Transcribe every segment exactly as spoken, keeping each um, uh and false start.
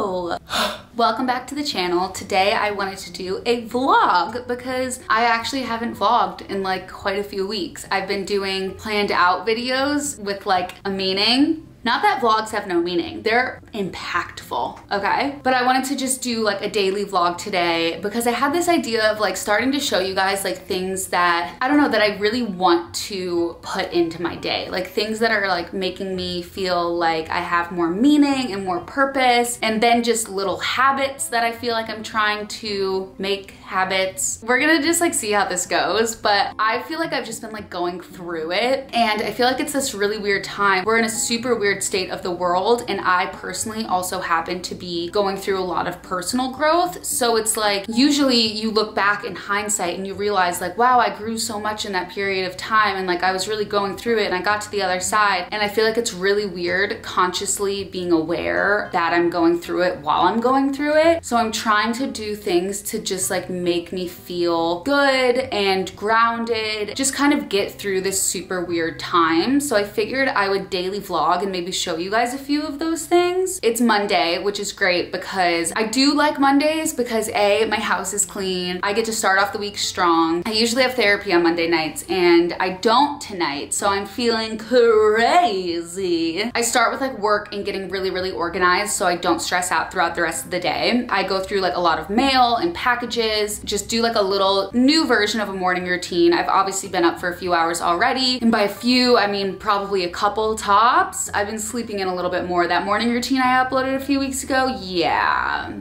Hello! Welcome back to the channel. Today I wanted to do a vlog because I actually haven't vlogged in like quite a few weeks. I've been doing planned out videos with like a meaning. Not that vlogs have no meaning, they're impactful, okay? But I wanted to just do like a daily vlog today because I had this idea of like starting to show you guys like things that, I don't know, that I really want to put into my day. Like things that are like making me feel like I have more meaning and more purpose, and then just little habits that I feel like I'm trying to make habits. We're gonna just like see how this goes, but I feel like I've just been like going through it, and I feel like it's this really weird time. We're in a super weird state of the world, and I personally also happen to be going through a lot of personal growth. So it's like usually you look back in hindsight and you realize like, wow, I grew so much in that period of time, and like I was really going through it and I got to the other side. And I feel like it's really weird consciously being aware that I'm going through it while I'm going through it. So I'm trying to do things to just like make me feel good and grounded, just kind of get through this super weird time. So I figured I would daily vlog and maybe show you guys a few of those things. It's Monday, which is great because I do like Mondays because A, my house is clean. I get to start off the week strong. I usually have therapy on Monday nights and I don't tonight, so I'm feeling crazy. I start with like work and getting really, really organized so I don't stress out throughout the rest of the day. I go through like a lot of mail and packages, just do like a little new version of a morning routine. I've obviously been up for a few hours already, and by a few, I mean probably a couple tops. I've been sleeping in a little bit more. That morning routine I uploaded a few weeks ago, yeah.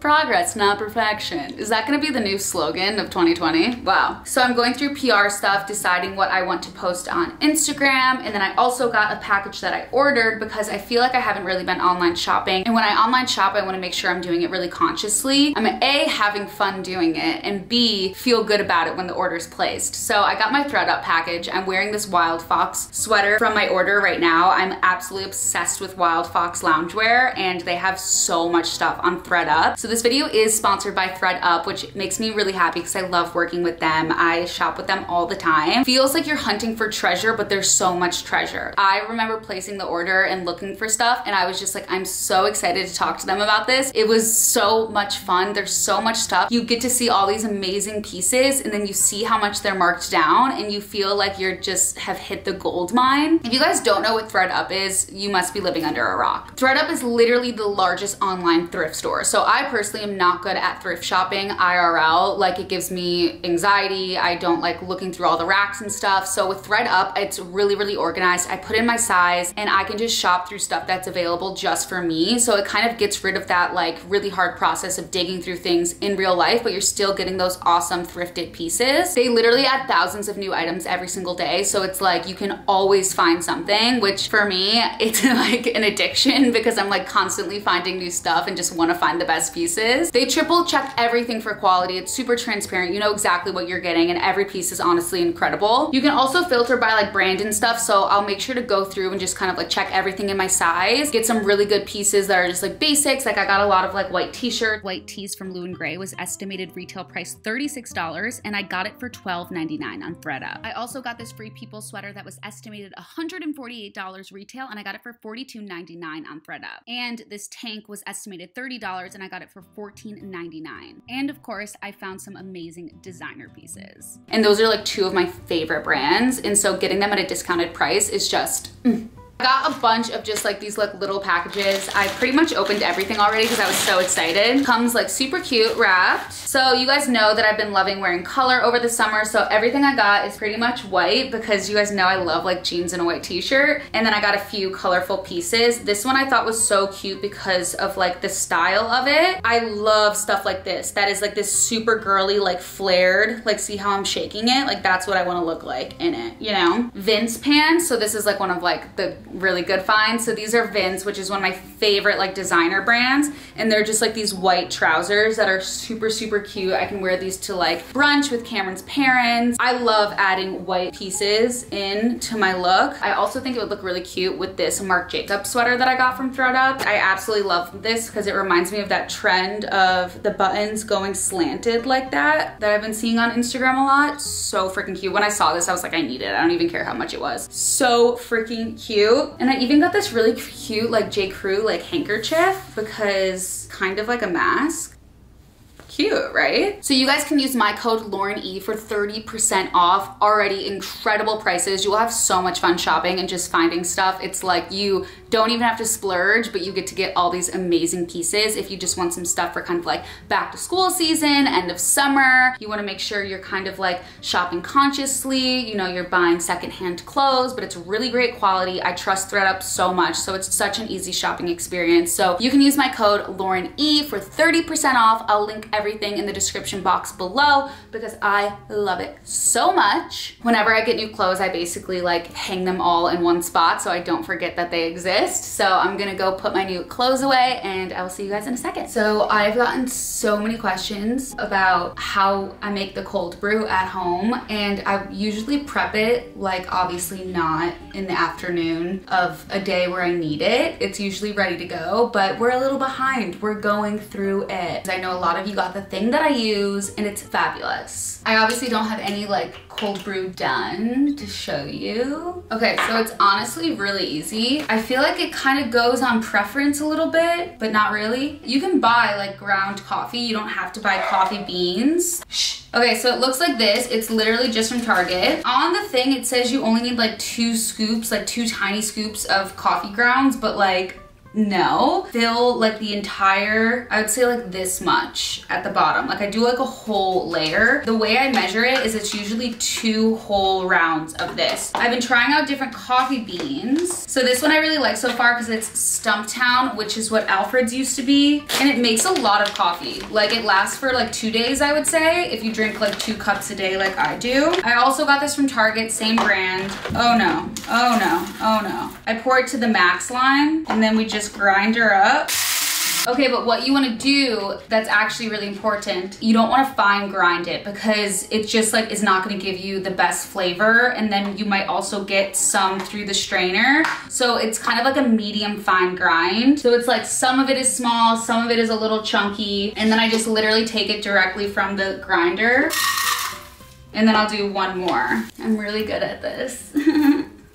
Progress, not perfection. Is that gonna be the new slogan of twenty twenty? Wow. So I'm going through P R stuff, deciding what I want to post on Instagram, and then I also got a package that I ordered because I feel like I haven't really been online shopping, and when I online shop, I wanna make sure I'm doing it really consciously. I'm A, having fun doing it, and B, feel good about it when the order's placed. So I got my ThredUP package. I'm wearing this Wild Fox sweater from my order right now. I'm absolutely obsessed with Wild Fox loungewear, and they have so much stuff on ThredUP. So this video is sponsored by ThredUP, which makes me really happy because I love working with them. I shop with them all the time. Feels like you're hunting for treasure, but there's so much treasure. I remember placing the order and looking for stuff, and I was just like, I'm so excited to talk to them about this. It was so much fun. There's so much stuff. You get to see all these amazing pieces, and then you see how much they're marked down, and you feel like you're just have hit the gold mine. If you guys don't know what ThredUP is, you must be living under a rock. ThredUP is literally the largest online thrift store. So I personally Personally, I'm not good at thrift shopping I R L. Like, it gives me anxiety. I don't like looking through all the racks and stuff. So with ThredUp, it's really, really organized. I put in my size and I can just shop through stuff that's available just for me. So it kind of gets rid of that like really hard process of digging through things in real life, but you're still getting those awesome thrifted pieces. They literally add thousands of new items every single day. So it's like you can always find something, which for me, it's like an addiction because I'm like constantly finding new stuff and just want to find the best piece. They triple check everything for quality. It's super transparent. You know exactly what you're getting, and every piece is honestly incredible. You can also filter by like brand and stuff. So I'll make sure to go through and just kind of like check everything in my size, get some really good pieces that are just like basics. Like I got a lot of like white t-shirt. White tees from Lou and Gray was estimated retail price thirty-six dollars, and I got it for twelve ninety-nine on ThredUp. I also got this Free People sweater that was estimated one hundred forty-eight dollars retail, and I got it for forty-two ninety-nine on ThredUp. And this tank was estimated thirty dollars, and I got it for fourteen ninety-nine. And of course, I found some amazing designer pieces. And those are like two of my favorite brands. And so getting them at a discounted price is just, mm. I got a bunch of just like these like little packages. I pretty much opened everything already because I was so excited. Comes like super cute wrapped. So you guys know that I've been loving wearing color over the summer. So everything I got is pretty much white because you guys know I love like jeans and a white t-shirt. And then I got a few colorful pieces. This one I thought was so cute because of like the style of it. I love stuff like this. That is like this super girly, like flared, like see how I'm shaking it? Like that's what I want to look like in it, you know? Vince pants. So this is like one of like the really good finds. So these are Vince, which is one of my favorite like designer brands, and they're just like these white trousers that are super super cute. I can wear these to like brunch with Cameron's parents. I love adding white pieces into my look. I also think it would look really cute with this Marc Jacobs sweater that I got from ThredUp. I absolutely love this because it reminds me of that trend of the buttons going slanted like that that I've been seeing on Instagram a lot. So freaking cute. When I saw this, I was like, I need it. I don't even care how much it was. So freaking cute. cute. And I even got this really cute like J.Crew like handkerchief because kind of like a mask. Cute, right? So you guys can use my code Lauren E for thirty percent off. Already incredible prices. You will have so much fun shopping and just finding stuff. It's like you don't even have to splurge, but you get to get all these amazing pieces. If you just want some stuff for kind of like back to school season, end of summer, you want to make sure you're kind of like shopping consciously, you know, you're buying secondhand clothes, but it's really great quality. I trust ThredUp so much, so it's such an easy shopping experience. So you can use my code Lauren E for thirty percent off. I'll link every everything in the description box below because I love it so much. Whenever I get new clothes, I basically like hang them all in one spot so I don't forget that they exist. So I'm gonna go put my new clothes away and I will see you guys in a second. So I've gotten so many questions about how I make the cold brew at home, and I usually prep it, like obviously not in the afternoon of a day where I need it. It's usually ready to go, but we're a little behind. We're going through it. I know a lot of you got the thing that I use and it's fabulous. I obviously don't have any like cold brew done to show you. Okay, so it's honestly really easy. I feel like it kind of goes on preference a little bit, but not really. You can buy like ground coffee. You don't have to buy coffee beans. Shh. Okay, so it looks like this. It's literally just from Target. On the thing, it says you only need like two scoops, like two tiny scoops of coffee grounds, but like, no, fill like the entire, I would say like this much at the bottom. Like I do like a whole layer. The way I measure it is it's usually two whole rounds of this. I've been trying out different coffee beans. So this one I really like so far because it's Stumptown, which is what Alfred's used to be. And it makes a lot of coffee. Like it lasts for like two days, I would say, if you drink like two cups a day like I do. I also got this from Target, same brand. Oh no, oh no, oh no. I pour it to the max line and then we just grind her up. Okay, but what you want to do that's actually really important, you don't want to fine grind it because it just like is not going to give you the best flavor, and then you might also get some through the strainer. So it's kind of like a medium fine grind. So it's like some of it is small, some of it is a little chunky, and then I just literally take it directly from the grinder and then I'll do one more. I'm really good at this.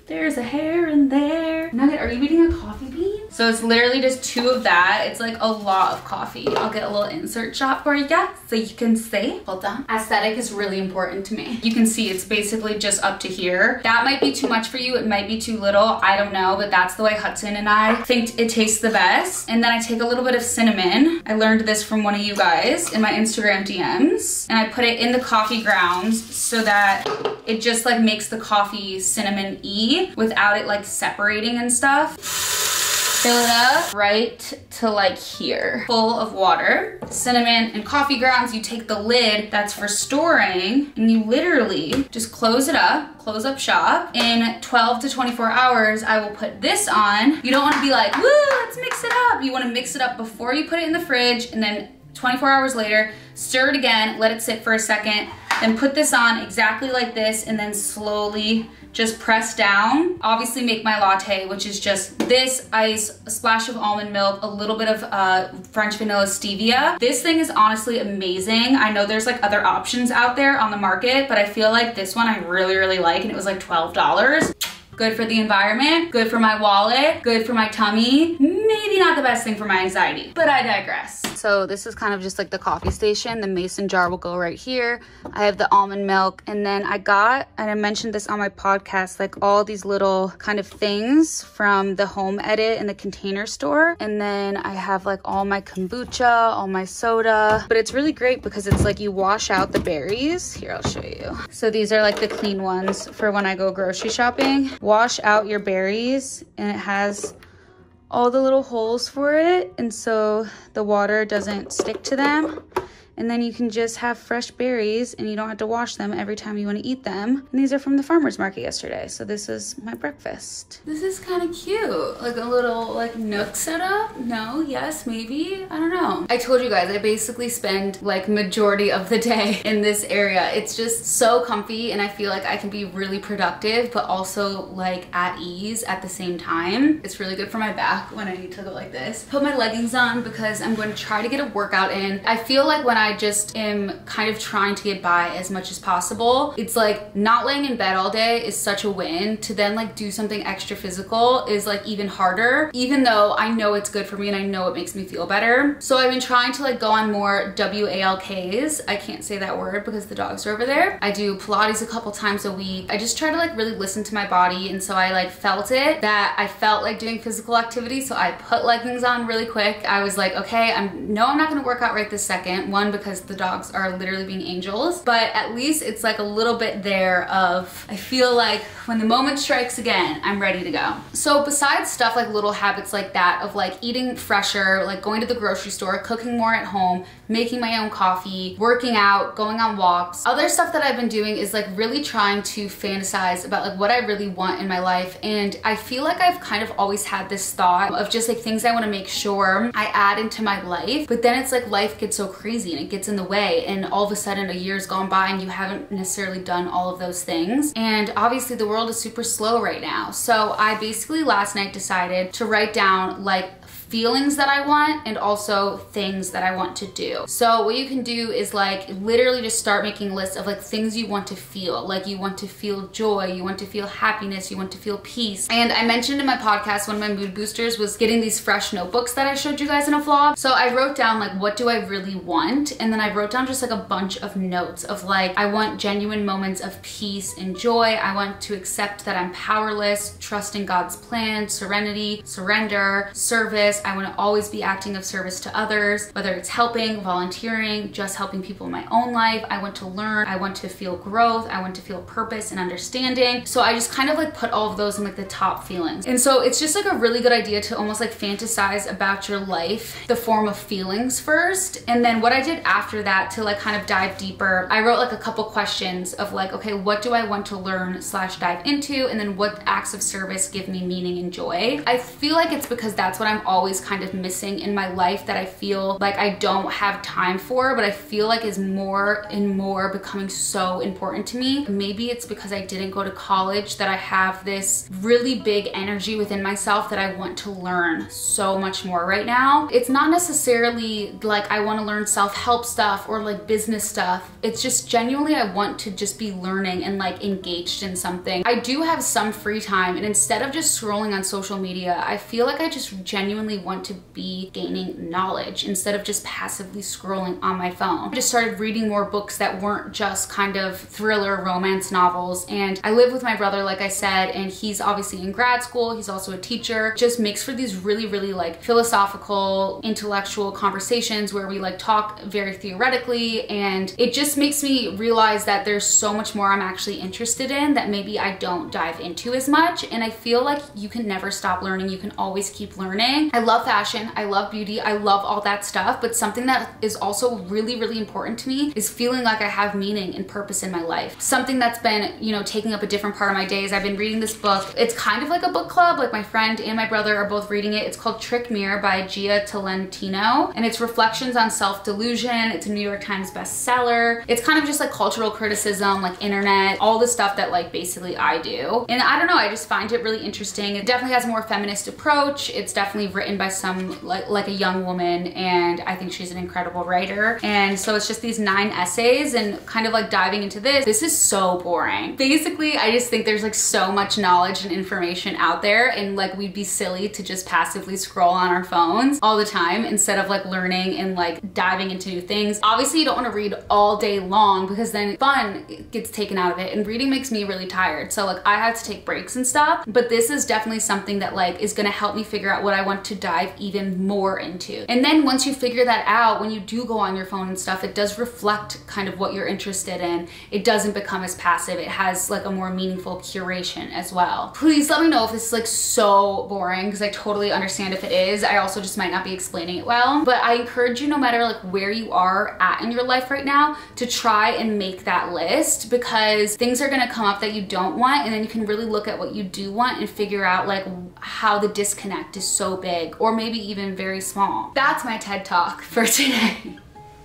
There's a hair in there. Nugget, are you eating a coffee bean? So it's literally just two of that. It's like a lot of coffee. I'll get a little insert shot for you guys so you can see. Hold on. Aesthetic is really important to me. You can see it's basically just up to here. That might be too much for you. It might be too little. I don't know, but that's the way Hudson and I think it tastes the best. And then I take a little bit of cinnamon. I learned this from one of you guys in my Instagram D Ms. And I put it in the coffee grounds so that it just like makes the coffee cinnamon-y, without it like separating and stuff. Fill it up right to like here, full of water, cinnamon, and coffee grounds. You take the lid that's for storing and you literally just close it up, close up shop. In twelve to twenty-four hours, I will put this on. You don't want to be like, woo, let's mix it up. You want to mix it up before you put it in the fridge, and then twenty-four hours later, stir it again, let it sit for a second, then put this on exactly like this, and then slowly just press down. Obviously make my latte, which is just this, ice, a splash of almond milk, a little bit of uh, French vanilla stevia. This thing is honestly amazing. I know there's like other options out there on the market, but I feel like this one I really, really like, and it was like twelve dollars. Good for the environment, good for my wallet, good for my tummy. Maybe not the best thing for my anxiety, but I digress. So this is kind of just like the coffee station. The mason jar will go right here. I have the almond milk, and then I got, and I mentioned this on my podcast, like all these little kind of things from the Home Edit and the Container Store. And then I have like all my kombucha, all my soda, but it's really great because it's like you wash out the berries. Here, I'll show you. So these are like the clean ones for when I go grocery shopping. Wash out your berries, and it has all the little holes for it, and so the water doesn't stick to them. And then you can just have fresh berries and you don't have to wash them every time you want to eat them. And these are from the farmer's market yesterday. So this is my breakfast. This is kind of cute. Like a little like nook setup. No, yes, maybe, I don't know. I told you guys, I basically spend like majority of the day in this area. It's just so comfy, and I feel like I can be really productive, but also like at ease at the same time. It's really good for my back when I need to go like this. Put my leggings on because I'm going to try to get a workout in. I feel like when I I just am kind of trying to get by as much as possible. It's like not laying in bed all day is such a win. To then like do something extra physical is like even harder, even though I know it's good for me and I know it makes me feel better. So I've been trying to like go on more W A L Ks. I can't say that word because the dogs are over there. I do Pilates a couple times a week. I just try to like really listen to my body, and so I like felt it that I felt like doing physical activity, so I put leggings on really quick. I was like, okay, I'm no I'm not gonna work out right this second, one because the dogs are literally being angels, but at least it's like a little bit there of I feel like when the moment strikes again, I'm ready to go. So besides stuff like little habits like that of like eating fresher, like going to the grocery store, cooking more at home, making my own coffee, working out, going on walks, other stuff that I've been doing is like really trying to fantasize about like what I really want in my life. And I feel like I've kind of always had this thought of just like things I want to make sure I add into my life, but then it's like life gets so crazy and it gets in the way, and all of a sudden a year's gone by and you haven't necessarily done all of those things. And obviously the world is super slow right now, so I basically last night decided to write down like feelings that I want and also things that I want to do. So what you can do is like literally just start making lists of like things you want to feel. Like you want to feel joy, you want to feel happiness, you want to feel peace. And I mentioned in my podcast, one of my mood boosters was getting these fresh notebooks that I showed you guys in a vlog. So I wrote down like, what do I really want? And then I wrote down just like a bunch of notes of like, I want genuine moments of peace and joy. I want to accept that I'm powerless, trust in God's plan, serenity, surrender, service. I want to always be acting of service to others, whether it's helping, volunteering, just helping people in my own life. I want to learn. I want to feel growth. I want to feel purpose and understanding. So I just kind of like put all of those in like the top feelings. And so it's just like a really good idea to almost like fantasize about your life, the form of feelings first. And then what I did after that to like kind of dive deeper, I wrote like a couple questions of like, okay, what do I want to learn slash dive into? And then what acts of service give me meaning and joy? I feel like it's because that's what I'm always kind of missing in my life, that I feel like I don't have time for, but I feel like is more and more becoming so important to me. Maybe it's because I didn't go to college that I have this really big energy within myself that I want to learn so much more right now. It's not necessarily like I want to learn self-help stuff or like business stuff. It's just genuinely I want to just be learning and like engaged in something. I do have some free time, and instead of just scrolling on social media, I feel like I just genuinely want to be gaining knowledge instead of just passively scrolling on my phone. I just started reading more books that weren't just kind of thriller romance novels. And I live with my brother, like I said, and he's obviously in grad school. He's also a teacher. Just makes for these really, really like philosophical, intellectual conversations where we like talk very theoretically. And it just makes me realize that there's so much more I'm actually interested in that maybe I don't dive into as much. And I feel like you can never stop learning. You can always keep learning. I I love fashion, I love beauty, I love all that stuff, but something that is also really, really important to me is feeling like I have meaning and purpose in my life. Something that's been, you know, taking up a different part of my days. I've been reading this book. It's kind of like a book club, like my friend and my brother are both reading it. It's called Trick Mirror by Gia Tolentino, and it's reflections on self-delusion. It's a New York Times bestseller. It's kind of just like cultural criticism, like internet, all the stuff that like basically I do. And I don't know, I just find it really interesting. It definitely has a more feminist approach. It's definitely written by some like like a young woman, and I think she's an incredible writer. And so it's just these nine essays, and kind of like diving into this this is so boring. Basically I just think there's like so much knowledge and information out there, and like we'd be silly to just passively scroll on our phones all the time instead of like learning and like diving into new things. Obviously you don't want to read all day long because then fun gets taken out of it, and reading makes me really tired, so like I have to take breaks and stuff. But this is definitely something that like is going to help me figure out what I want to dive even more into. And then once you figure that out, when you do go on your phone and stuff, it does reflect kind of what you're interested in. It doesn't become as passive. It has like a more meaningful curation as well. Please let me know if this is like so boring, because I totally understand if it is. I also just might not be explaining it well, but I encourage you, no matter like where you are at in your life right now, to try and make that list, because things are going to come up that you don't want, and then you can really look at what you do want and figure out like how the disconnect is so big, or maybe even very small. That's my TED Talk for today.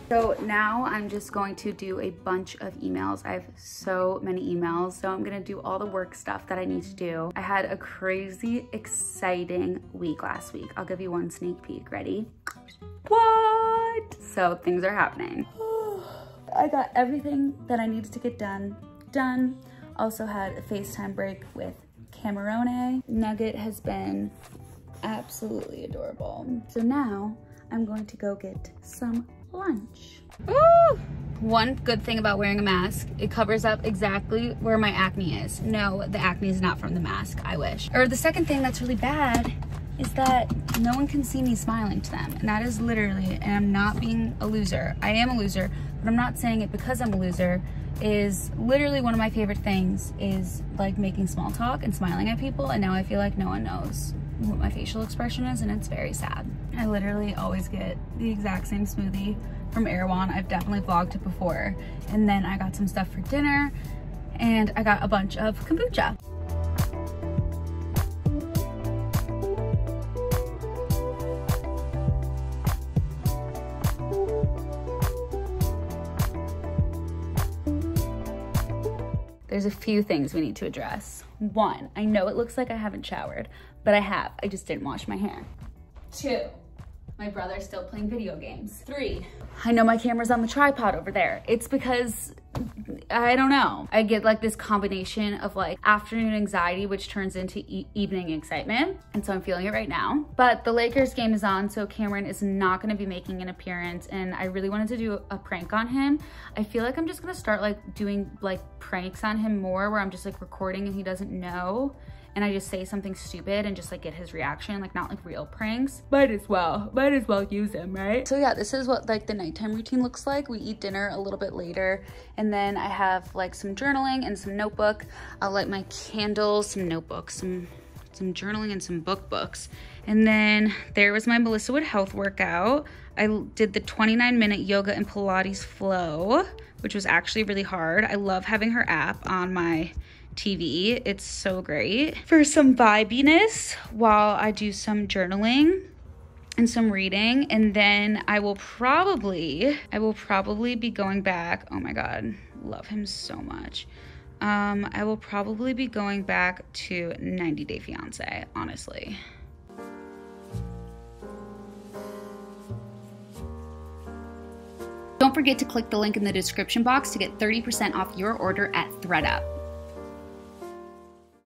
So now I'm just going to do a bunch of emails. I have so many emails, so I'm gonna do all the work stuff that I need to do. I had a crazy, exciting week last week. I'll give you one sneak peek. Ready? What? So things are happening. I got everything that I needed to get done, done. Also had a FaceTime break with Camerone. Nugget has been absolutely adorable. So now I'm going to go get some lunch. Ooh! One good thing about wearing a mask, it covers up exactly where my acne is. No, the acne is not from the mask, I wish. Or the second thing that's really bad is that no one can see me smiling to them. And that is literally, and I'm not being a loser. I am a loser, but I'm not saying it because I'm a loser, is literally one of my favorite things is like making small talk and smiling at people. And now I feel like no one knows what my facial expression is, and it's very sad. I literally always get the exact same smoothie from Erewhon. I've definitely vlogged it before. And then I got some stuff for dinner and I got a bunch of kombucha. There's a few things we need to address. One, I know it looks like I haven't showered, but I have. I just didn't wash my hair. Two, my brother's still playing video games. Three, I know my camera's on the tripod over there. It's because, I don't know. I get like this combination of like afternoon anxiety, which turns into e evening excitement. And so I'm feeling it right now. But the Lakers game is on, so Cameron is not gonna be making an appearance. And I really wanted to do a prank on him. I feel like I'm just gonna start like doing like pranks on him more, where I'm just like recording and he doesn't know. And I just say something stupid and just like get his reaction, like not like real pranks. Might as well, might as well use him, right? So yeah, this is what like the nighttime routine looks like. We eat dinner a little bit later, and then I have like some journaling and some notebook. I'll light my candles, some notebooks, some, some journaling and some book books. And then there was my Melissa Wood Health workout. I did the twenty-nine minute yoga and Pilates flow, which was actually really hard. I love having her app on my T V. It's so great for some vibiness while I do some journaling and some reading. And then I will probably, I will probably be going back. Oh my God, love him so much. Um, I will probably be going back to ninety day fiance, honestly. Don't forget to click the link in the description box to get thirty percent off your order at ThredUP.